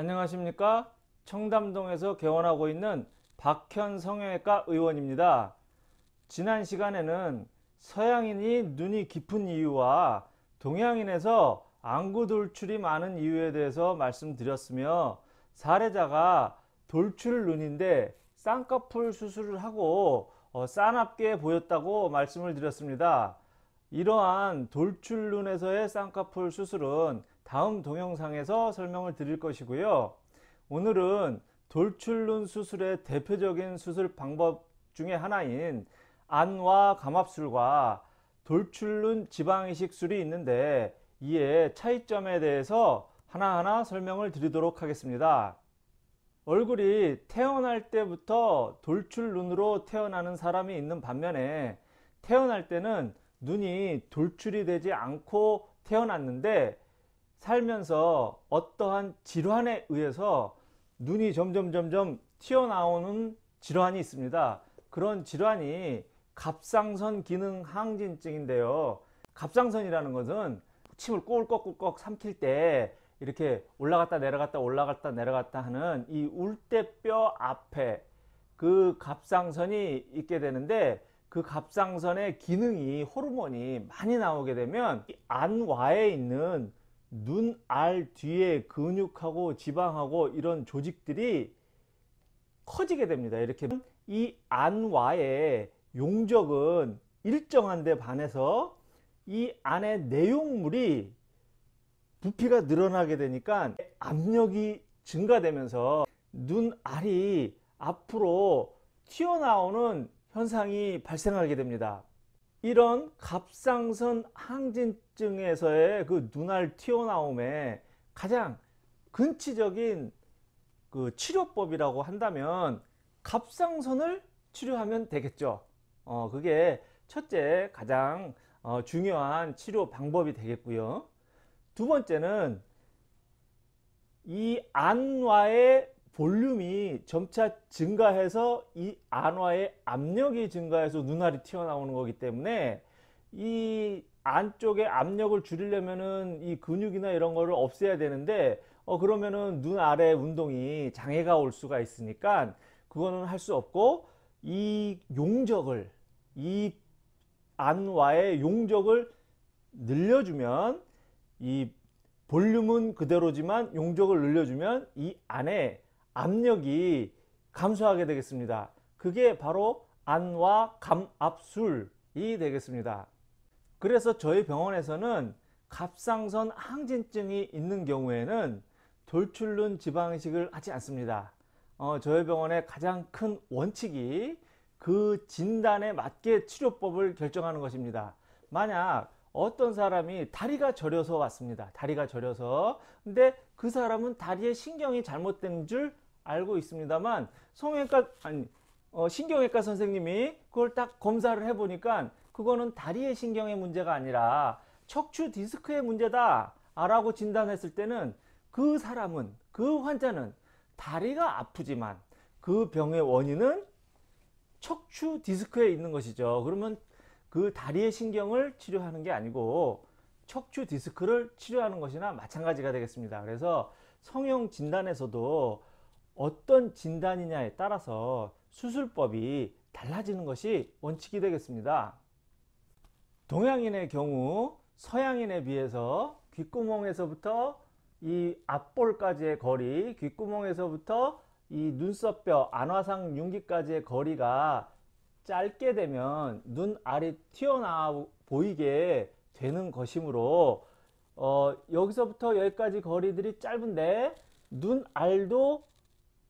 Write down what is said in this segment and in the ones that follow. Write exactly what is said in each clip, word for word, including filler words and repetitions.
안녕하십니까? 청담동에서 개원하고 있는 박현 성형외과 의원입니다. 지난 시간에는 서양인이 눈이 깊은 이유와 동양인에서 안구 돌출이 많은 이유에 대해서 말씀드렸으며, 사례자가 돌출 눈인데 쌍꺼풀 수술을 하고 싸납게 보였다고 말씀을 드렸습니다. 이러한 돌출 눈에서의 쌍꺼풀 수술은 다음 동영상에서 설명을 드릴 것이고요. 오늘은 돌출 눈 수술의 대표적인 수술 방법 중에 하나인 안와 감압술과 돌출 눈 지방이식술이 있는데, 이에 차이점에 대해서 하나하나 설명을 드리도록 하겠습니다. 얼굴이 태어날 때부터 돌출 눈으로 태어나는 사람이 있는 반면에, 태어날 때는 눈이 돌출이 되지 않고 태어났는데 살면서 어떠한 질환에 의해서 눈이 점점 점점 튀어나오는 질환이 있습니다. 그런 질환이 갑상선 기능 항진증인데요. 갑상선이라는 것은 침을 꿀꺽꿀꺽 삼킬 때 이렇게 올라갔다 내려갔다 올라갔다 내려갔다 하는 이 울대뼈 앞에 그 갑상선이 있게 되는데, 그 갑상선의 기능이 호르몬이 많이 나오게 되면 이 안와에 있는 눈알 뒤에 근육하고 지방하고 이런 조직들이 커지게 됩니다. 이렇게 이 안와의 용적은 일정한 데 반해서 이 안의 내용물이 부피가 늘어나게 되니까 압력이 증가되면서 눈알이 앞으로 튀어나오는 현상이 발생하게 됩니다. 이런 갑상선 항진증에서의 그 눈알 튀어나옴의 가장 근치적인 그 치료법이라고 한다면 갑상선을 치료하면 되겠죠. 어, 그게 첫째 가장 어, 중요한 치료 방법이 되겠고요. 두 번째는 이 안와의 볼륨이 점차 증가해서 이 안와의 압력이 증가해서 눈알이 튀어나오는 거기 때문에, 이 안쪽에 압력을 줄이려면은 이 근육이나 이런 거를 없애야 되는데, 어 그러면은 눈 아래 운동이 장애가 올 수가 있으니까 그거는 할 수 없고, 이 용적을, 이 안와의 용적을 늘려주면 이 볼륨은 그대로지만 용적을 늘려주면 이 안에 압력이 감소하게 되겠습니다. 그게 바로 안와 감압술이 되겠습니다. 그래서 저희 병원에서는 갑상선 항진증이 있는 경우에는 돌출눈 지방이식을 하지 않습니다. 어, 저희 병원의 가장 큰 원칙이 그 진단에 맞게 치료법을 결정하는 것입니다. 만약 어떤 사람이 다리가 저려서 왔습니다. 다리가 저려서. 근데 그 사람은 다리에 신경이 잘못된 줄 알고 있습니다만, 성형외과, 아니, 어, 신경외과 선생님이 그걸 딱 검사를 해보니까 그거는 다리의 신경의 문제가 아니라 척추 디스크의 문제다 라고 진단했을 때는 그 사람은, 그 환자는 다리가 아프지만 그 병의 원인은 척추 디스크에 있는 것이죠. 그러면 그 다리의 신경을 치료하는 게 아니고 척추 디스크를 치료하는 것이나 마찬가지가 되겠습니다. 그래서 성형 진단에서도 어떤 진단이냐에 따라서 수술법이 달라지는 것이 원칙이 되겠습니다. 동양인의 경우 서양인에 비해서 귓구멍에서부터 이 앞볼까지의 거리, 귓구멍에서부터 이 눈썹뼈, 안화상 융기까지의 거리가 짧게 되면 눈알이 튀어나와 보이게 되는 것이므로, 어, 여기서부터 여기까지 거리들이 짧은데 눈알도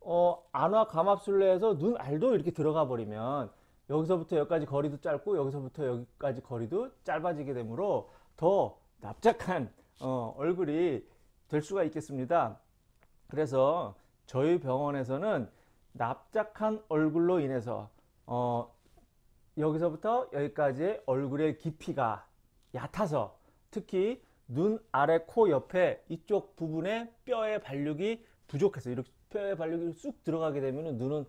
어, 안화 감압술로 해서 눈알도 이렇게 들어가 버리면 여기서부터 여기까지 거리도 짧고 여기서부터 여기까지 거리도 짧아지게 되므로 더 납작한 어, 얼굴이 될 수가 있겠습니다. 그래서 저희 병원에서는 납작한 얼굴로 인해서 어, 여기서부터 여기까지의 얼굴의 깊이가 얕아서 특히 눈 아래 코 옆에 이쪽 부분에 뼈의 발육이 부족해서 이렇게 뼈의 발육이 쑥 들어가게 되면 눈은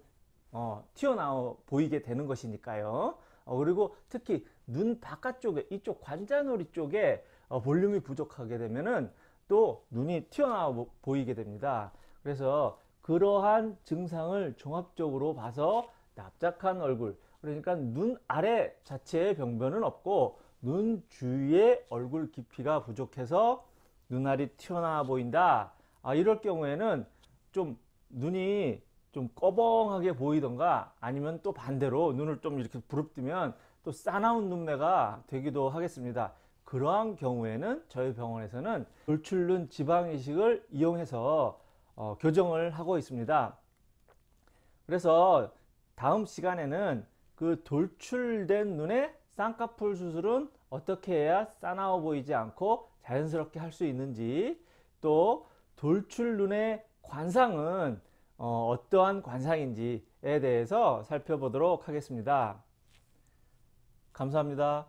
어, 튀어나와 보이게 되는 것이니까요. 어, 그리고 특히 눈 바깥쪽에 이쪽 관자놀이 쪽에 어, 볼륨이 부족하게 되면은 또 눈이 튀어나와 보이게 됩니다. 그래서 그러한 증상을 종합적으로 봐서 납작한 얼굴, 그러니까 눈 아래 자체의 병변은 없고 눈 주위의 얼굴 깊이가 부족해서 눈알이 튀어나와 보인다. 아, 이럴 경우에는 좀 눈이 좀 꺼벙하게 보이던가, 아니면 또 반대로 눈을 좀 이렇게 부릅뜨면 또 싸나운 눈매가 되기도 하겠습니다. 그러한 경우에는 저희 병원에서는 돌출눈 지방이식을 이용해서 어, 교정을 하고 있습니다. 그래서 다음 시간에는 그 돌출된 눈의 쌍꺼풀 수술은 어떻게 해야 싸나워 보이지 않고 자연스럽게 할 수 있는지, 또 돌출 눈의 관상은 어, 어떠한 관상인지에 대해서 살펴보도록 하겠습니다. 감사합니다.